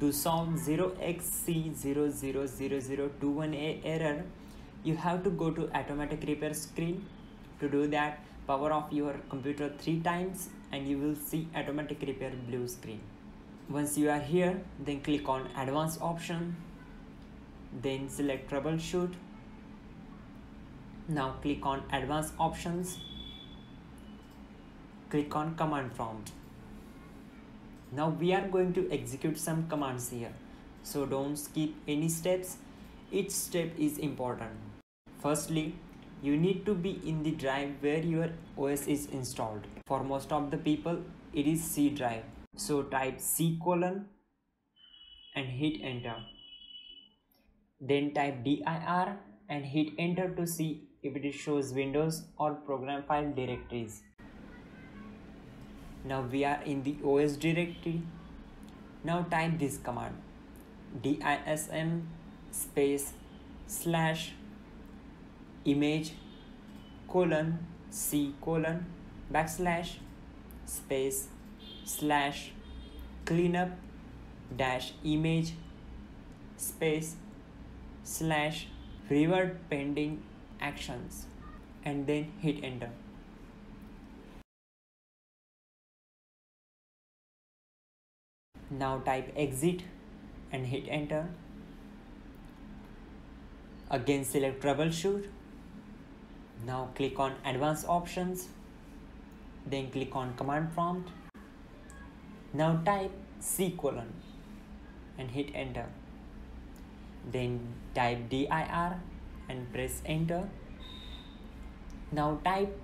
to solve 0xC000021A error, you have to go to automatic repair screen. To do that, power off your computer 3 times and you will see automatic repair blue screen. Once you are here, then click on advanced option, then select troubleshoot. Now click on advanced options, click on command prompt. Now we are going to execute some commands here, so don't skip any steps. Each step is important. Firstly, you need to be in the drive where your OS is installed. For most of the people, it is C drive. So type C: and hit enter. Then type dir and hit enter to see if it shows Windows or program file directories. Now we are in the OS directory. Now type this command: dism image:/cleanup-image/revert pending actions and then hit enter. Now type exit and hit enter. Again select troubleshoot. Now click on advanced options, then click on command prompt. Now type C: and hit enter. Then type dir and press enter. Now type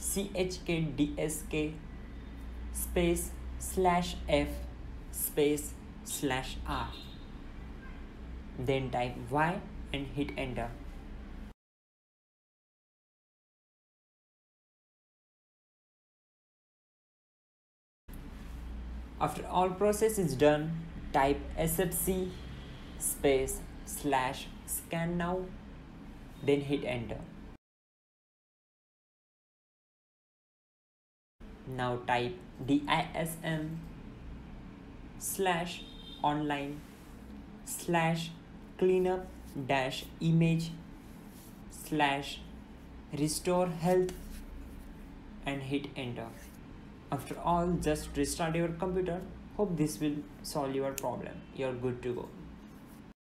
chkdsk /f/r. Then type Y and hit enter. After all process is done, type SFC /scan now, then hit enter. Now type dism/online/cleanup-image/restore health and hit enter. After all, just restart your computer. Hope this will solve your problem. You're good to go.